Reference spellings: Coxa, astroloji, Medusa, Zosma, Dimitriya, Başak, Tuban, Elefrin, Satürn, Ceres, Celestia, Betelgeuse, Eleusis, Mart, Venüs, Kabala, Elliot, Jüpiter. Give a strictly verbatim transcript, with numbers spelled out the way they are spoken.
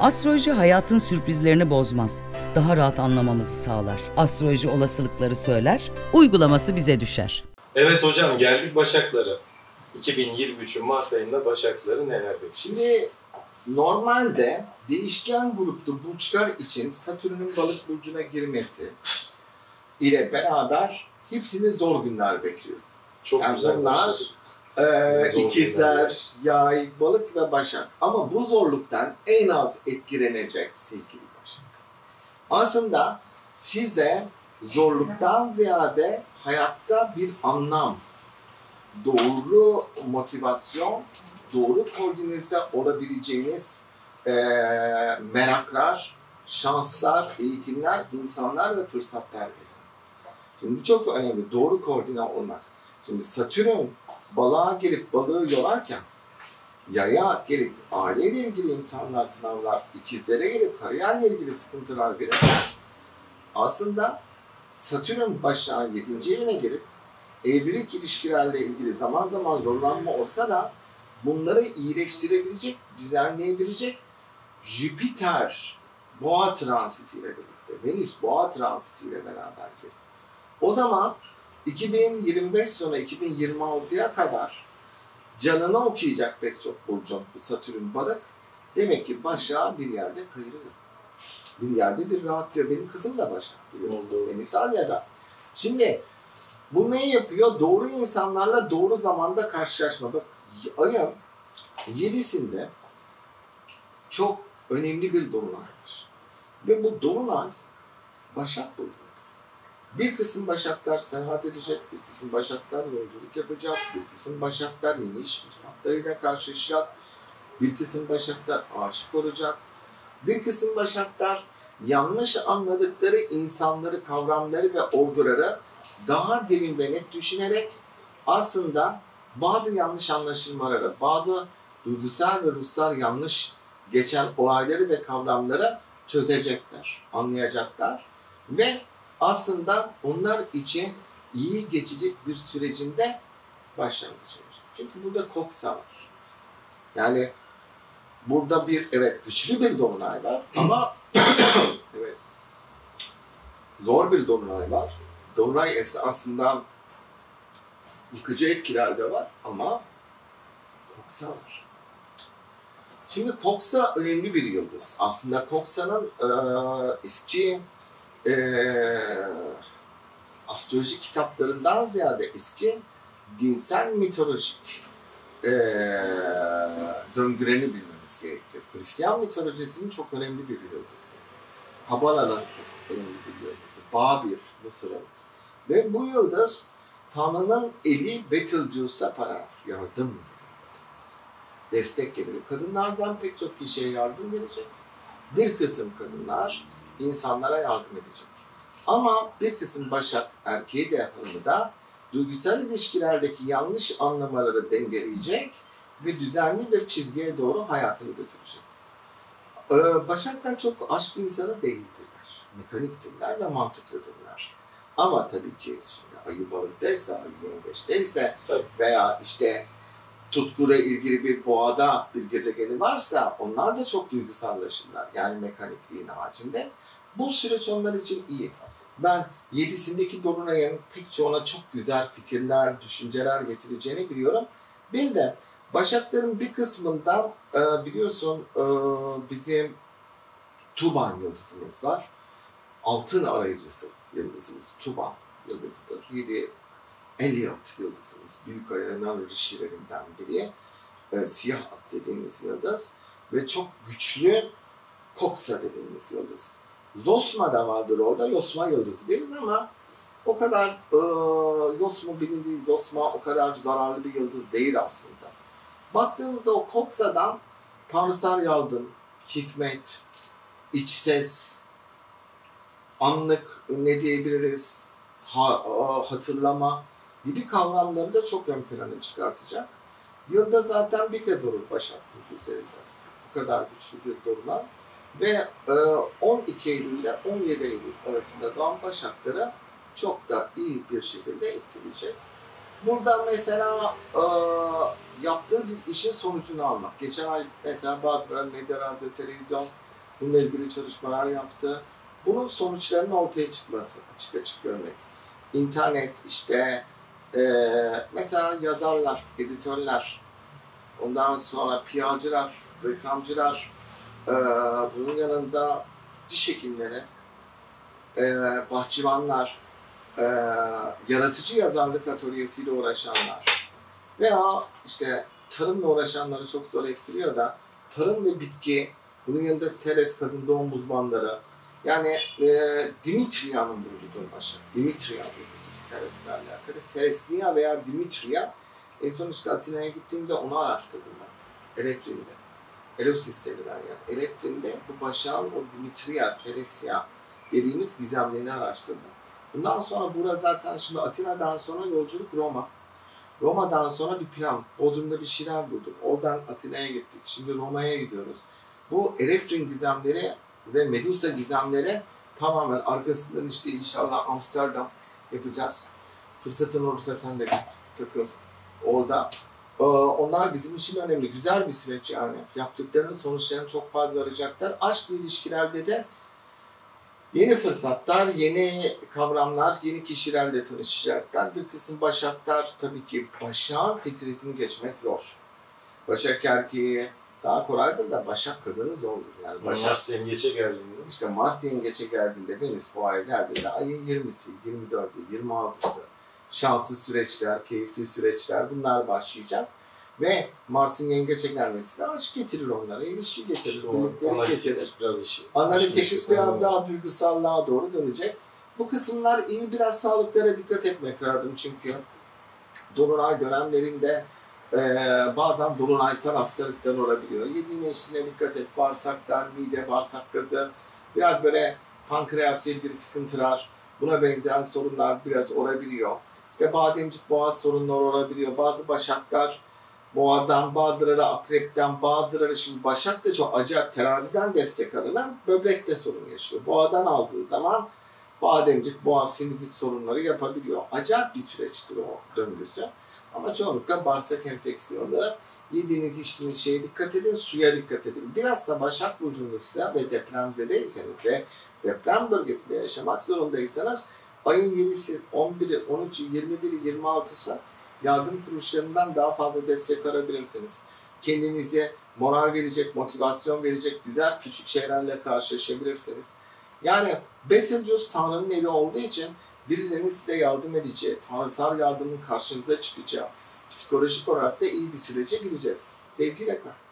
Astroloji hayatın sürprizlerini bozmaz, daha rahat anlamamızı sağlar. Astroloji olasılıkları söyler, uygulaması bize düşer. Evet hocam, geldik Başaklara. iki bin yirmi üçün Mart ayında Başakları neler bekliyor? Şimdi normalde değişken grupta burçlar için Satürn'ün Balık burcuna girmesi ile beraber hepsini zor günler bekliyor. Çok yani güzel bunlar, e, ikizler, yay, balık ve başak. Ama bu zorluktan en az etkilenecek sevgili Başak. Aslında size zorluktan ziyade hayatta bir anlam, doğru motivasyon, doğru koordinese olabileceğiniz e, meraklar, şanslar, eğitimler, insanlar ve fırsatlar veriyor. Şimdi bu çok önemli, doğru koordine olmak. Şimdi Satürn balığa gelip balığı yolarken, yaya gelip aileyle ilgili imtihanlar, sınavlar, ikizlere gelip kariyerle ilgili sıkıntılar verirken, aslında Satürn başa yedinci evine gelip evlilik ilişkilerle ilgili zaman zaman zorlanma olsa da bunları iyileştirebilecek, düzenleyebilecek Jüpiter boğa transiti ile birlikte, Venüs boğa transiti ile beraber gelir. O zaman iki bin yirmi beş sonra iki bin yirmi altıya kadar canını okuyacak pek çok burcun Satürn balık. Demek ki Başak bir yerde kıyırıyor. Bir yerde bir rahat diyor. Benim kızım da Başak biliyorsun. Venüs Alya'da. Şimdi bu ne yapıyor? Doğru insanlarla doğru zamanda karşılaşma. Bak ayın yedisinde çok önemli bir dolunay var. Ve bu dolunay Başak burcu. Bir kısım Başaklar seyahat edecek, bir kısım Başaklar yolculuk yapacak, bir kısım Başaklar yeni iş fırsatlarıyla karşılaşacak, bir kısım Başaklar aşık olacak, bir kısım Başaklar yanlış anladıkları insanları, kavramları ve olguları daha derin ve net düşünerek aslında bazı yanlış anlaşılmalara, bazı duygusal ve ruhsal yanlış geçen olayları ve kavramları çözecekler, anlayacaklar ve aslında onlar için iyi geçecek bir sürecinde başlangıç olacak. Çünkü burada Coxa var. Yani burada bir evet güçlü bir dolunay var ama evet, zor bir dolunay var. Dolunay esasında yıkıcı etkiler de var ama Coxa var. Şimdi Coxa önemli bir yıldız. Aslında Coxa'nın e, eski Ee, astroloji kitaplarından ziyade eski dinsel mitolojik ee, döngülerini bilmemiz gerekir. Hristiyan mitolojisinin çok önemli bir yıldızı. Kabala'dan çok önemli bir yıldızı. Babil, Mısır'ın. Ve bu yıldız Tanrı'nın eli Betelgeuse'a para yardım destek gelir. Kadınlardan pek çok kişiye yardım gelecek. Bir kısım kadınlar insanlara yardım edecek. Ama bir kısım Başak erkeği de hanımı da duygusal ilişkilerdeki yanlış anlamaları dengeleyecek ve düzenli bir çizgiye doğru hayatını götürecek. Ee, Başak'tan çok aşk insanı değildirler. Mekaniktirler ve mantıklıdırlar. Ama tabii ki şimdi ayı balıktaysa, ayı yirmi beşteyse veya işte tutkuyla ilgili bir boğada bir gezegeni varsa onlar da çok duygusallaşırlar. Yani mekanikliğin haricinde. Bu süreç onlar için iyi. Ben yedisindeki dolunayın pek çoğuna çok güzel fikirler, düşünceler getireceğini biliyorum. Bir de Başakların bir kısmından biliyorsun bizim Tuban yıldızımız var. Altın arayıcısı yıldızımız Tuban yıldızıdır. Yedi Elliot yıldızımız, büyük ayağının rişilerinden biri, e, siyah at dediğimiz yıldız ve çok güçlü Coxa dediğimiz yıldız. Zosma da vardır orada, Zosma yıldızı deriz ama o kadar e, Zosma bilindiği Zosma o kadar zararlı bir yıldız değil aslında. Baktığımızda o Coxa'dan tanrısal yardım, hikmet, iç ses, anlık ne diyebiliriz, ha, hatırlama gibi kavramları da çok ön plana çıkartacak. Yılda zaten bir kez olur Başak burcu üzerinde. Bu kadar güçlü bir dolunay. Ve on iki Eylül ile on yedi Eylül arasında doğan Başakları çok da iyi bir şekilde etkileyecek. Burada mesela e, yaptığı bir işin sonucunu almak. Geçen ay mesela Batıral, Medya, Radyo, Televizyon bununla ilgili çalışmalar yaptı. Bunun sonuçlarının ortaya çıkması, açık açık görmek. İnternet işte, e, mesela yazarlar, editörler, ondan sonra P R'cılar, reklamcılar, e, bunun yanında diş hekimleri, e, bahçıvanlar, e, yaratıcı yazarlık atölyesiyle uğraşanlar veya işte tarımla uğraşanları çok zor etkiliyor da tarım ve bitki, bunun yanında Ceres, kadın doğum uzmanları, yani e, Dimitriya'nın burcudur Başak. Dimitriya burcudur Ceres'le alakalı. Celestia veya Dimitriya, en son işte Atina'ya gittiğimde onu araştırdım ben. Elefrin'de. Eleusis denilen yani. Elefrin'de bu Başak'ın o Dimitriya, Celestia dediğimiz gizemlerini araştırdım. Bundan sonra burada zaten şimdi Atina'dan sonra yolculuk Roma. Roma'dan sonra bir plan. Bodrum'da bir şeyler bulduk. Oradan Atina'ya gittik. Şimdi Roma'ya gidiyoruz. Bu Elefrin gizemleri ve Medusa gizemleri tamamen arkasından işte inşallah Amsterdam yapacağız. Fırsatın olursa sen de gel, takıl orada. Ee, onlar bizim için önemli. Güzel bir süreç yani. Yaptıklarının sonuçlarını çok fazla arayacaklar. Aşk ve ilişkilerde de yeni fırsatlar, yeni kavramlar, yeni kişilerle tanışacaklar. Bir kısım Başaklar, tabii ki Başak'ın fitresini geçmek zor. Başak erkeği daha kolaydır da Başak kadını zordur. Yani Başak, Mart yengeçe geldiğinde. İşte Mart yengeçe geldiğinde, Venüs Boğa'ya geldiğinde ayın yirmisi, yirmi dördü, yirmi altısı şanslı süreçler, keyifli süreçler bunlar başlayacak. Ve Mars'ın yengeçe gelmesi de aşk getirir onlara, ilişki getirir, işte birlikleri getirir. Biraz işi, analitik işler daha duygusallığa doğru dönecek. Bu kısımlar iyi, biraz sağlıklara dikkat etmek lazım çünkü dolunay dönemlerinde Ee, bazen dolunaysal hastalıklar olabiliyor. Yediğine içtiğine dikkat et. Bağırsaklar, mide, bağırsak gazı, biraz böyle pankreasla ilgili sıkıntılar, buna benzer sorunlar biraz olabiliyor. İşte bademcik, boğaz sorunları olabiliyor. Bazı Başaklar boğadan, bazıları akrepten, bazıları şimdi Başak da çok acayip teraziden destek alınan böbrekte sorun yaşıyor. Boğadan aldığı zaman bademcik, boğaz, sinüzit sorunları yapabiliyor. Acayip bir süreçtir o döngüsü. Ama çoğunlukla bağırsak enfeksiyonlara, yediğiniz içtiğiniz şeye dikkat edin, suya dikkat edin. Biraz da Başak burcundaysa ve depremzedeyseniz ve deprem bölgesinde yaşamak zorundaysanız ayın yedisi, on biri, on üçü, yirmi biri, yirmi altısı yardım kuruluşlarından daha fazla destek arayabilirsiniz. Kendinize moral verecek, motivasyon verecek güzel küçük şeylerle karşılaşabilirsiniz. Yani Betelgeuse Tanrı'nın eli olduğu için birilerinin size yardım edeceği, tanrısal yardımın karşınıza çıkacağı, psikolojik olarak da iyi bir sürece gireceğiz. Sevgiyle kalın.